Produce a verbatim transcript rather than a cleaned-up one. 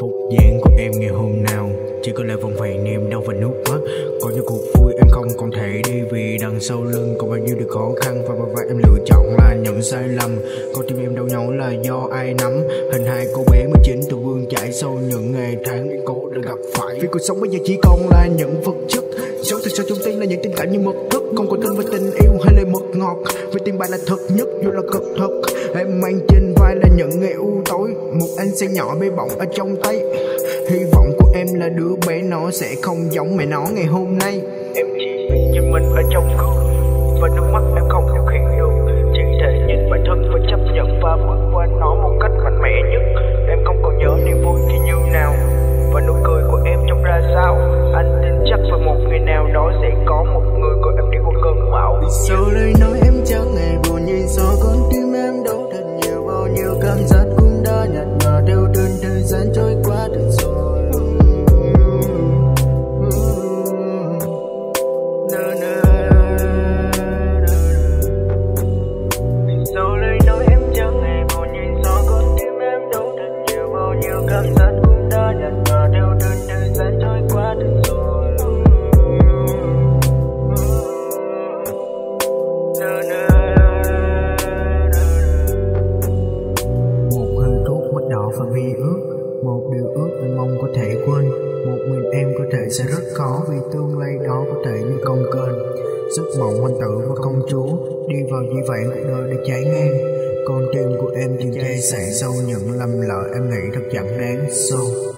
Phục dáng của em ngày hôm nào chỉ còn lại vòng vầy niềm đau và nước mắt. Có những cuộc vui em không còn thể đi vì đằng sau lưng có bao nhiêu điều khó khăn, và bao vây em lựa chọn là những sai lầm. Con tim em đau nhói là do ai nắm? Hình hài cô bé mới chín từ vương chảy sau những ngày tháng em cố đã gặp phải. Vì cuộc sống bây giờ chỉ còn là những vật chất xấu thật, sao trong tim là những tình cảm như mật thức. Không còn tin với tình yêu hay lời mật ngọt, vì tình bạn là thật nhất dù là cực thật. Em mang trên vai là những ngày u tối, một anh xe nhỏ bê bỏng ở trong tay. Hy vọng của em là đứa bé nó sẽ không giống mẹ nó ngày hôm nay. Em chỉ nhìn mình ở trong gương và nước mắt em không điều khiển được, chỉ thể nhìn bản thân và chấp nhận và bước qua nó một cách mạnh mẽ nhất. Em không còn nhớ niềm vui kia như nào và nụ cười của em trông ra sao. Anh tin chắc vào một ngày nào đó sẽ có một người của em đi qua cơn bão. Sau lời nói em chẳng ngày buồn như gió, con tim em đau thật nhiều, bao nhiêu cảm giác cũng đã nhạt nhòa đều đơn thời gian trôi qua được rồi. Sẽ rất khó vì tương lai đó có thể như con kênh, giấc mộng hoàng tử và công chúa đi vào di vãng cuộc đời được trải ngang. Con tim của em chịu che sẻ sau những lầm lỡ em nghĩ thật chẳng đáng sâu.